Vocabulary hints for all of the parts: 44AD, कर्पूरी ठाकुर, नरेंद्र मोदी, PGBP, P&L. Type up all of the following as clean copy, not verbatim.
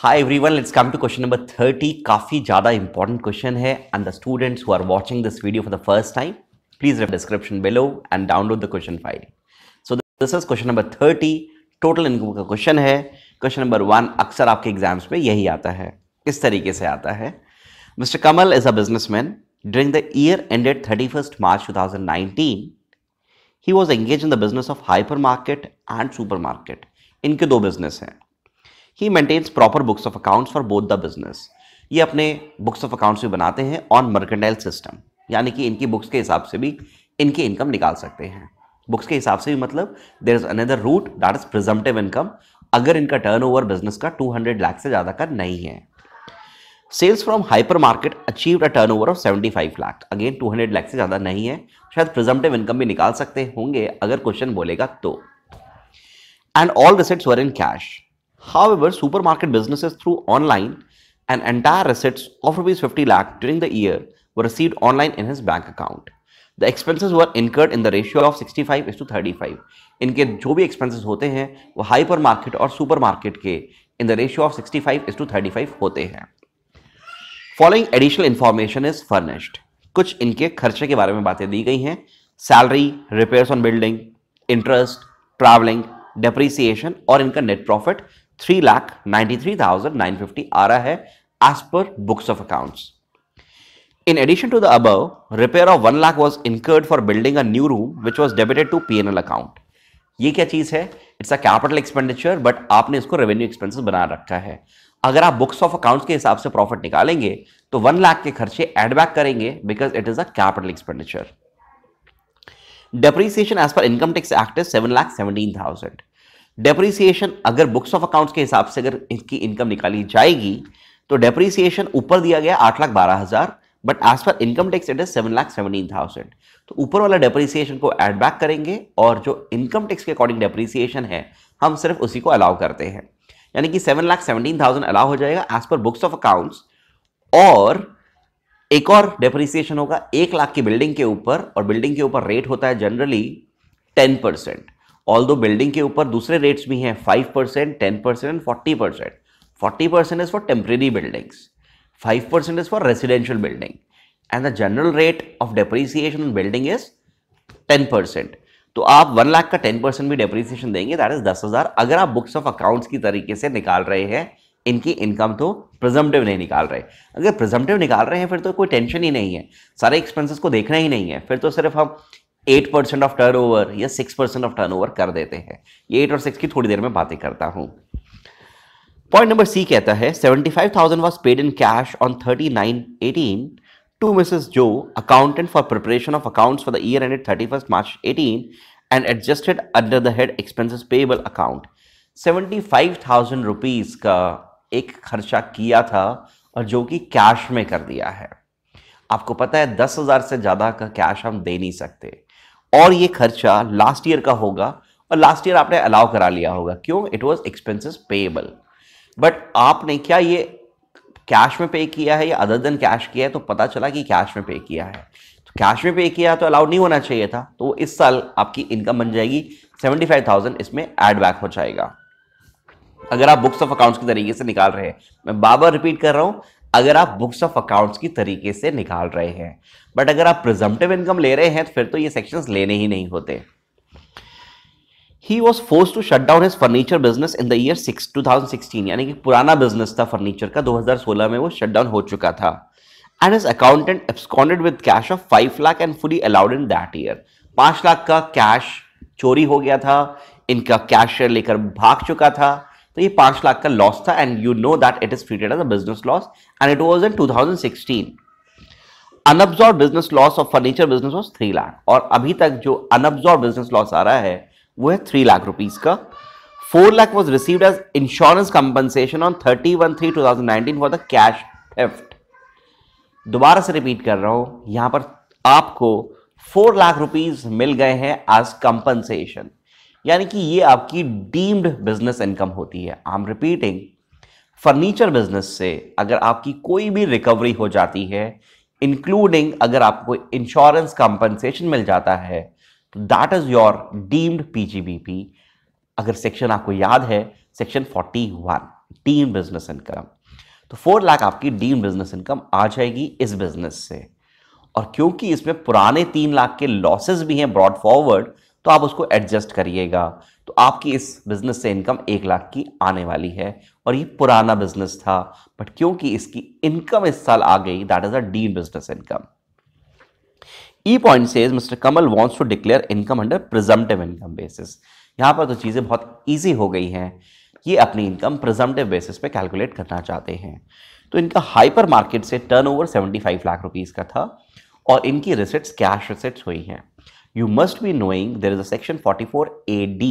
Hi everyone, let's come to question number 30. काफी ज़्यादा important question है and the students who are watching this video for the first time, please read the description below and download the question file. So this is question number 30. Total income का question है. Question number 1 अक्सर आपके exams में यही आता है. इस तरीके से आता है. Mr. Kamal is a businessman. During the year ended 31st March 2019, he was engaged in the business of hypermarket and supermarket. इनके दो business हैं. He maintains proper books of accounts for both the business. ये अपने books of accounts भी बनाते हैं on mercantile system, यानी कि इनकी books के हिसाब से भी इनकी income निकाल सकते हैं. Books के हिसाब से भी मतलब there is another route that is presumptive income. अगर इनका turnover business का 200 लाख से ज़्यादा का नहीं है. Sales from hypermarket achieved a turnover of 75 lakh. Again 200 lakh से ज़्यादा नहीं है. शायद presumptive income भी निकाल सकते होंगे अगर question बोलेगा तो. And all receipts were in cash. However, supermarket businesses through online and entire receipts of rupees 50 lakh during the year were received online in his bank account. The expenses were incurred in the ratio of 65:35. इनके जो भी expenses होते हैं वो hypermarket और supermarket के in the ratio of 65:35 होते हैं. Following additional information is furnished. कुछ इनके खर्चे के बारे में बातें दी गई हैं. Salary, repairs on building, interest, traveling, depreciation और इनका net profit 3,93,950 आ रहा है as per books of accounts. In addition to the above, repair of 1 lakh was incurred for building a new room which was debited to P&L account. ये क्या चीज़ है? It's a capital expenditure but आपने इसको revenue expenses बना रखा है. अगर आप books of accounts के हिसाब से profit निकालेंगे तो 1 lakh के खर्चे add back करेंगे because it is a capital expenditure. Depreciation as per income tax act is 7,17,000. Depreciation अगर books of accounts के हिसाब से अगर इसकी income निकाली जाएगी तो depreciation ऊपर दिया गया 8,12,000 but as per income tax it is 7,17,000. तो ऊपर वाला depreciation को add back करेंगे और जो income tax के according depreciation है हम सिर्फ उसी को allow करते हैं, यानी कि 7,17,000 allow हो जाएगा as per books of accounts. और एक और डेप्रिसिएशन होगा 1 लाख की बिल्डिंग के ऊपर, और बिल्डिंग के ऊपर रेट होता है जनरली 10%. ऑल्दो बिल्डिंग के ऊपर दूसरे रेट्स भी हैं 5%, 10%, 40%. 40% is for temporary buildings, 5% is for residential building and the general rate of depreciation on building is 10%. तो आप 1 लाख का 10% भी डेप्रिसिएशन देंगे, दैट इज 10,000. अगर आप बुक्स ऑफ अकाउंट्स की तरीके से निकाल रहे हैं इनकी इनकम, तो प्रिजम्प्टिव नहीं निकाल रहे. अगर प्रिजम्प्टिव निकाल रहे हैं फिर तो कोई टेंशन ही नहीं है, सारे एक्सपेंसेस को देखना ही नहीं है. फिर तो सिर्फ हम 8% ऑफ टर्नओवर या 6% ऑफ टर्नओवर कर देते हैं. ये 8 और 6 की थोड़ी देर में बातें करता हूँ. पॉइंट नंबर सी कहता है 75,000 was paid in cash on 39/18 to Mrs Jo accountant for preparation of accounts for the year ended 31st March 2018 and adjusted under the head expenses payable account. 75,000 rupees का एक खर्चा किया था और जो कि कैश में कर दिया है. आपको पता है 10,000 से ज़्यादा का कैश हम दे नहीं सकते, और ये खर्चा लास्ट ईयर का होगा और लास्ट ईयर आपने अलाउ करा लिया होगा. क्यों? It was expenses payable. But आपने क्या ये कैश में पे किया है या अदर देन कैश किया है? तो पता चला कि कैश में पे किया है, तो कैश में पे किया तो अलाउड नहीं होना चाहिए था. तो इस साल आपकी इनकम बन जाएगी 75,000, इसमें एड बैक हो जाएगा अगर आप बुक्स ऑफ अकाउंट्स के तरीके से निकाल रहे हैं. मैं बार-बार रिपीट कर रहा हूं, अगर आप बुक्स ऑफ अकाउंट्स की तरीके से निकाल रहे हैं. बट अगर आप प्रिजम्प्टिव इनकम ले रहे हैं तो फिर तो ये सेक्शंस लेने ही नहीं होते. He was forced to shut down his furniture business in the year 2016, यानी कि पुराना बिजनेस था फर्नीचर का, 2016 में वो शट डाउन हो चुका था. And his accountant absconded with cash of 5 lakh and fully allowed in that year. 5 lakh का कैश चोरी हो गया था, इनका कैशियर लेकर भाग चुका था, तो ये 5 लाख का लॉस था. And you know that it is treated as a business loss and it was in 2016. Unabsorbed business loss of furniture business was 3 lakh, और अभी तक जो अनअब्सॉर्ब्ड बिजनेस लॉस आ रहा है वो है 3 लाख रुपीस का. 4 lakh was received as insurance compensation on 31/3/2019 for the cash theft. दोबारा से रिपीट कर रहा हूँ, यहाँ पर आपको 4 लाख रुपीज मिल गए हैं एज कंपनसेशन, यानी कि ये आपकी डीम्ड बिजनेस इनकम होती है. I am repeating, furniture business से अगर आपकी कोई भी रिकवरी हो जाती है, इंक्लूडिंग अगर आपको इंश्योरेंस कंपनसेशन मिल जाता है, तो that is your deemed PGBP. अगर सेक्शन आपको याद है सेक्शन 41. Deem business income. तो 4 लाख आपकी डीम बिजनेस इनकम आ जाएगी इस बिजनेस से। और क्योंकि इसमें पुराने 3 लाख के लॉसेस भी हैं ब्रॉड फॉरवर्ड, तो आप उसको एडजस्ट करिएगा। तो आपकी इस बिजनेस से इनकम 1 लाख की आने वाली है। और ये पुराना बिजनेस था, बट क्योंकि इसकी इनकम इस साल आ गई, that is a deem business income. E point says mister Kamal wants to declare income under presumptive income basis. यहाँ पर तो चीज़ें बहुत ईजी हो गई हैं, ये अपनी इनकम प्रिजम्पटिव बेसिस पे कैलकुलेट करना चाहते हैं। तो इनका हाइपर मार्केट से टर्नओवर 75 लाख रुपीस का था और इनकी रिसिट्स कैश रिसिट्स हुई हैं। You must be knowing there is a section 44AD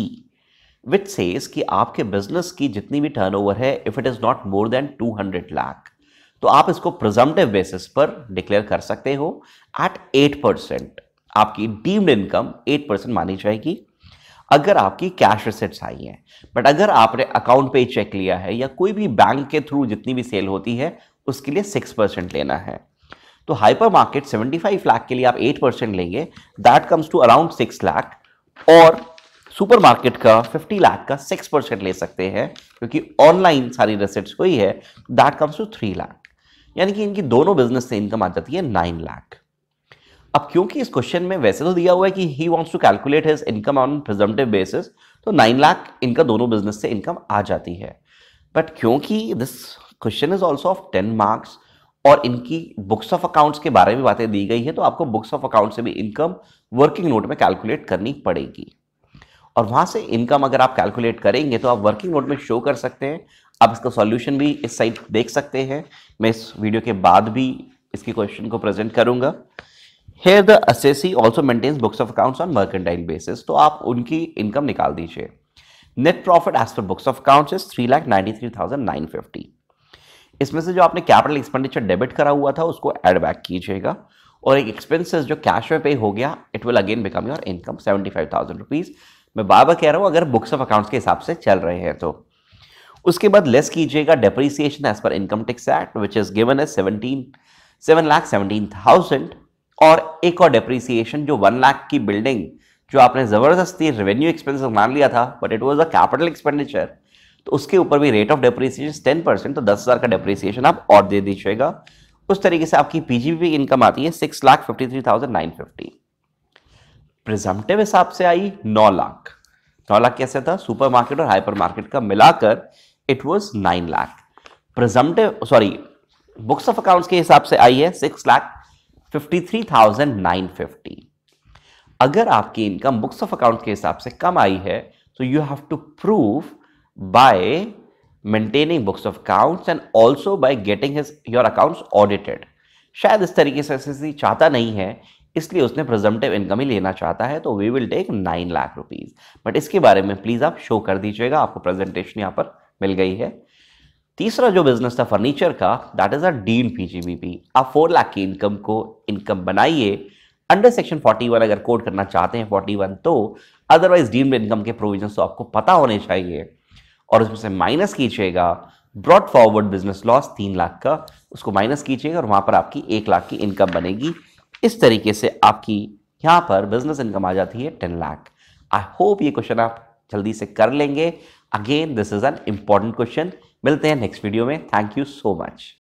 which says कि आपके बिजनेस की जितनी भी टर्नओवर है, if it is not more than 200 lakh, तो आप इसको प्रिजम्पटिव बेसिस पर डिक्लेयर कर सकते हो एट 8%। आपकी डीम्ड इनकम 8% मानी जाएगी अगर आपकी कैश रिसिट्स आई हैं। बट अगर आपने अकाउंट पे चेक लिया है या कोई भी बैंक के थ्रू जितनी भी सेल होती है, उसके लिए 6% लेना है। तो हाइपर मार्केट 75 लाख के लिए आप 8% लेंगे, that comes to around 6 lakh. और सुपर मार्केट का 50 लाख का 6% ले सकते हैं क्योंकि ऑनलाइन सारी रिसिट्स हुई है, दैट कम्स टू 3 लाख। यानी कि इनकी दोनों बिजनेस से इनकम आ जाती है 9 लाख। अब क्योंकि इस क्वेश्चन में वैसे तो दिया हुआ है कि he wants to calculate his income on presumptive basis, तो 9 लाख इनका दोनों बिजनेस से इनकम आ जाती है। बट क्योंकि this question is also of 10 marks और इनकी बुक्स ऑफ अकाउंट्स के बारे में बातें दी गई है, तो आपको बुक्स ऑफ अकाउंट से भी इनकम वर्किंग नोट में कैलकुलेट करनी पड़ेगी। और वहाँ से इनकम अगर आप कैलकुलेट करेंगे तो आप वर्किंग नोट में शो कर सकते हैं। आप इसका सॉल्यूशन भी इस साइड देख सकते हैं, मैं इस वीडियो के बाद भी इसकी क्वेश्चन को प्रेजेंट करूँगा। Here the assessee also maintains books of accounts on mercantile basis, तो आप उनकी इनकम निकाल दीजिए। Net profit as per books of accounts is 3,93,950। इसमें से जो आपने कैपिटल एक्सपेंडिचर डेबिट करा हुआ था उसको एड बैक कीजिएगा और एक एक्सपेंसेस जो कैश में पे हो गया, it will again become your income 75,000 rupees. मैं बार बार कह रहा हूँ अगर बुक्स ऑफ अकाउंट्स के हिसाब से चल रहे हैं तो। उसके बाद लेस कीजिएगा depreciation as per income tax act which is given as 7,17,000। और एक और डेप्रीसिएशन जो 1 लाख की बिल्डिंग जो आपने ज़बरदस्ती रेवेन्यू एक्सपेंस मान लिया था, but it was a capital expenditure, तो उसके ऊपर भी रेट ऑफ डेप्रीसिएशन 10%, तो 10,000 का डेप्रीसिएशन आप और दे दीजिएगा। उस तरीके से आपकी पीजीबीपी इनकम आती है 6,53,950। प्रिजम्पटिव हिसाब से आई 9 लाख। 9 लाख कैसे था? सुपर मार्केट और हाइपर मार्केट का मिलाकर it was 9 lakh. Presumptive sorry books of accounts के हिसाब से आई है 6,53,950। अगर आपकी इनकम बुक्स ऑफ अकाउंट के हिसाब से कम आई है तो you have to prove by maintaining books of accounts and also by getting your accounts audited. शायद इस तरीके से एसएससी चाहता नहीं है, इसलिए उसने प्रिजम्पटिव इनकम ही लेना चाहता है, तो we will take 9 lakh rupees. But इसके बारे में प्लीज आप शो कर दीजिएगा, आपको प्रेजेंटेशन यहाँ पर मिल गई है। तीसरा जो बिजनेस था फर्नीचर का, that is a deemed PGBP. आप 4 लाख की इनकम को इनकम बनाइए अंडर सेक्शन 41 अगर कोड करना चाहते हैं 41, तो अदरवाइज डीम्ड इनकम के प्रोविजन तो आपको पता होने चाहिए। और उसमें से माइनस कीजिएगा brought forward business loss 3 lakh का, उसको माइनस कीजिएगा और वहाँ पर आपकी 1 लाख की इनकम बनेगी। इस तरीके से आपकी यहाँ पर बिजनेस इनकम आ जाती है 10 लाख। आई होप ये क्वेश्चन आप जल्दी से कर लेंगे। Again this is an important question. मिलते हैं नेक्स्ट वीडियो में। Thank you so much.